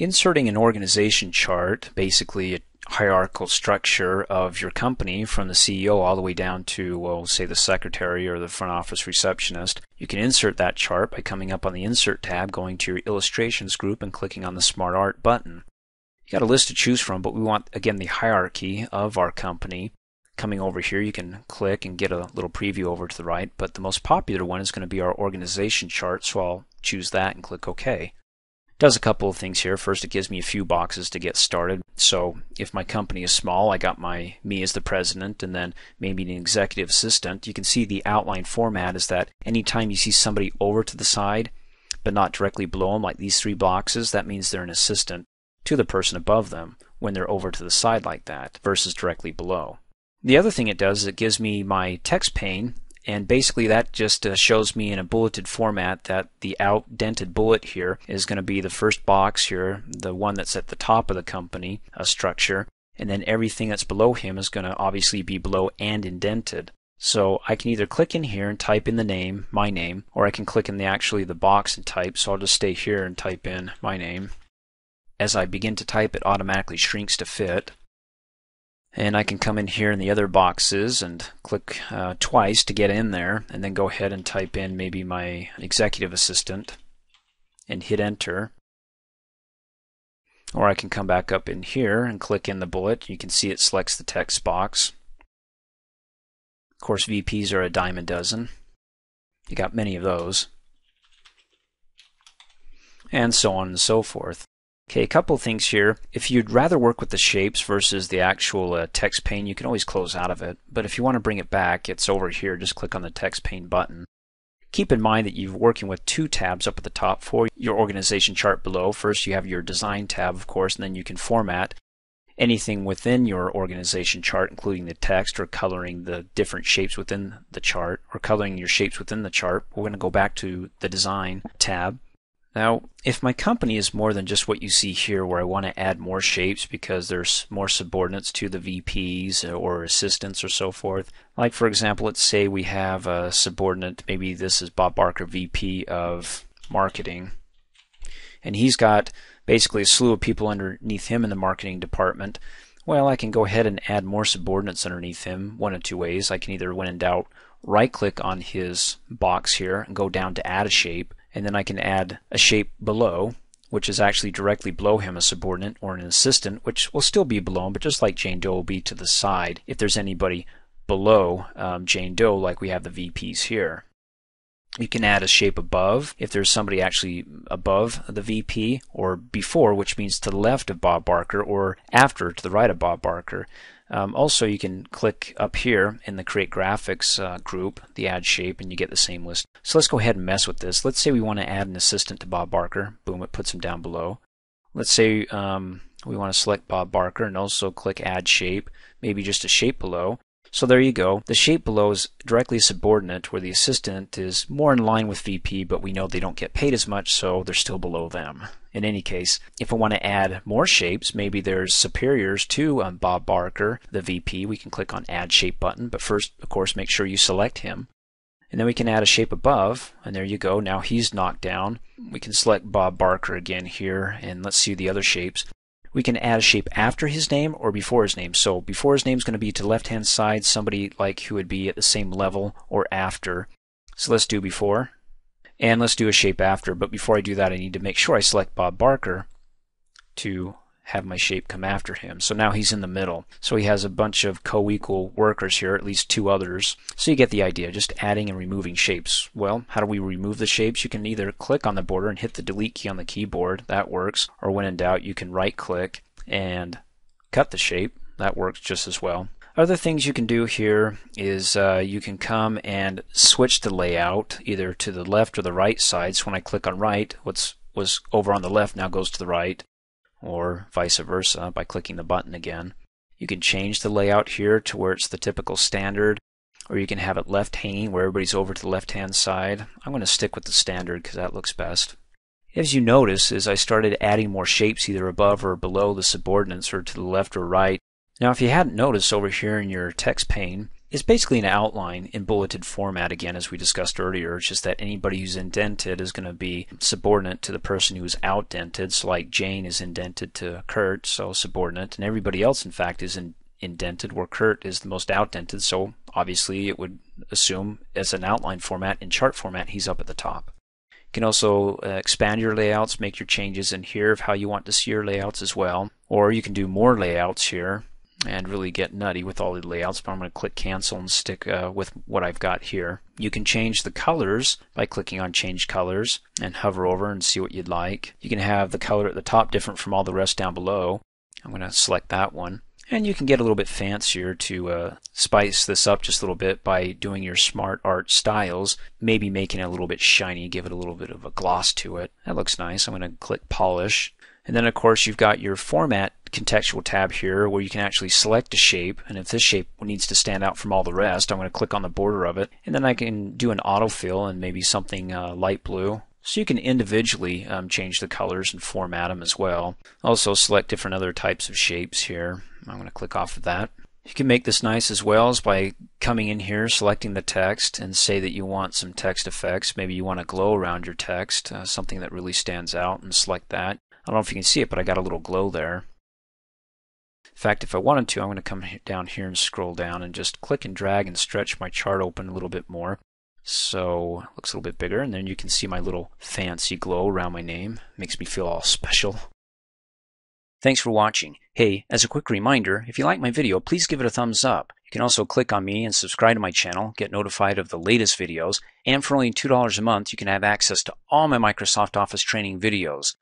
Inserting an organization chart, basically a hierarchical structure of your company from the CEO all the way down to, well, say the secretary or the front office receptionist. You can insert that chart by coming up on the Insert tab, going to your Illustrations group and clicking on the SmartArt button. You got a list to choose from, but we want, again, the hierarchy of our company. Coming over here, you can click and get a little preview over to the right, but the most popular one is going to be our organization chart, so I'll choose that and click OK. It does a couple of things here. First, it gives me a few boxes to get started. So if my company is small, I got me as the president and then maybe an executive assistant. You can see the outline format is that anytime you see somebody over to the side but not directly below them, like these three boxes, that means they're an assistant to the person above them when they're over to the side like that versus directly below. The other thing it does is it gives me my text pane, and basically that just shows me in a bulleted format that the outdented bullet here is going to be the first box here, the one that's at the top of the company structure, and then everything that's below him is going to obviously be below and indented. So I can either click in here and type in the name, my name, or I can click in the the box and type, so I'll just stay here and type in my name. As I begin to type, it automatically shrinks to fit. And I can come in here in the other boxes and click twice to get in there, and then go ahead and type in maybe my executive assistant and hit enter. Or I can come back up in here and click in the bullet. You can see it selects the text box. Of course, VPs are a dime a dozen. You got many of those. And so on and so forth. Okay, a couple things here. If you'd rather work with the shapes versus the actual text pane, you can always close out of it. But if you want to bring it back, it's over here. Just click on the text pane button. Keep in mind that you're working with two tabs up at the top for your organization chart below. First, you have your design tab, of course, and then you can format anything within your organization chart, including the text or coloring the different shapes within the chart, or coloring your shapes within the chart. We're going to go back to the design tab. Now, if my company is more than just what you see here, where I want to add more shapes because there's more subordinates to the VPs or assistants or so forth, like for example, let's say we have a subordinate, maybe this is Bob Barker, VP of Marketing, and he's got basically a slew of people underneath him in the marketing department. Well, I can go ahead and add more subordinates underneath him one of two ways. I can either, when in doubt, right-click on his box here and go down to add a shape, and then I can add a shape below, which is actually directly below him, a subordinate or an assistant, which will still be below him, but just like Jane Doe will be to the side if there's anybody below Jane Doe, like we have the VPs here. You can add a shape above if there's somebody actually above the VP, or before, which means to the left of Bob Barker, or after, to the right of Bob Barker. Also, you can click up here in the Create Graphics group, the Add Shape, and you get the same list. So let's go ahead and mess with this. Let's say we want to add an assistant to Bob Barker. Boom, it puts him down below. Let's say we want to select Bob Barker and also click Add Shape, maybe just a shape below. So there you go. The shape below is directly subordinate, where the assistant is more in line with VP, but we know they don't get paid as much, so they're still below them. In any case, if I want to add more shapes, maybe there's superiors to Bob Barker, the VP, we can click on Add Shape button, but first, of course, make sure you select him. And then we can add a shape above, and there you go. Now he's knocked down. We can select Bob Barker again here, and let's see the other shapes. We can add a shape after his name or before his name. So before his name is going to be to the left-hand side, somebody like who would be at the same level, or after. So let's do before, and let's do a shape after. But before I do that, I need to make sure I select Bob Barker to have my shape come after him. So now he's in the middle. So he has a bunch of co-equal workers here, at least two others. So you get the idea, just adding and removing shapes. Well, how do we remove the shapes? You can either click on the border and hit the delete key on the keyboard. That works. Or when in doubt, you can right-click and cut the shape. That works just as well. Other things you can do here is you can come and switch the layout either to the left or the right side. So when I click on right, what was over on the left now goes to the right, or vice versa by clicking the button again. You can change the layout here to where it's the typical standard, or you can have it left hanging where everybody's over to the left hand side. I'm going to stick with the standard because that looks best. As you notice, as I started adding more shapes either above or below the subordinates or to the left or right. Now if you hadn't noticed, over here in your text pane is basically an outline in bulleted format, again, as we discussed earlier. It's just that anybody who's indented is going to be subordinate to the person who is outdented. So like Jane is indented to Kurt, so subordinate, and everybody else, in fact, is indented, where Kurt is the most outdented, so obviously it would assume as an outline format, in chart format, he's up at the top. You can also expand your layouts, make your changes in here of how you want to see your layouts as well, or you can do more layouts here and really get nutty with all the layouts, but I'm going to click cancel and stick with what I've got here. You can change the colors by clicking on change colors and hover over and see what you'd like. You can have the color at the top different from all the rest down below. I'm going to select that one. And you can get a little bit fancier to spice this up just a little bit by doing your SmartArt styles, maybe making it a little bit shiny, give it a little bit of a gloss to it. That looks nice. I'm going to click polish. And then of course you've got your format contextual tab here where you can actually select a shape, and if this shape needs to stand out from all the rest, I'm going to click on the border of it, and then I can do an autofill and maybe something light blue. So you can individually change the colors and format them as well. Also select different other types of shapes here. I'm going to click off of that. You can make this nice as well as by coming in here, selecting the text, and say that you want some text effects. Maybe you want to glow around your text, something that really stands out, and select that. I don't know if you can see it, but I got a little glow there. In fact, if I wanted to, I'm going to come down here and scroll down and just click and drag and stretch my chart open a little bit more. So it looks a little bit bigger, and then you can see my little fancy glow around my name. Makes me feel all special. Thanks for watching. Hey, as a quick reminder, if you like my video, please give it a thumbs up. You can also click on me and subscribe to my channel, get notified of the latest videos, and for only $2 a month, you can have access to all my Microsoft Office training videos.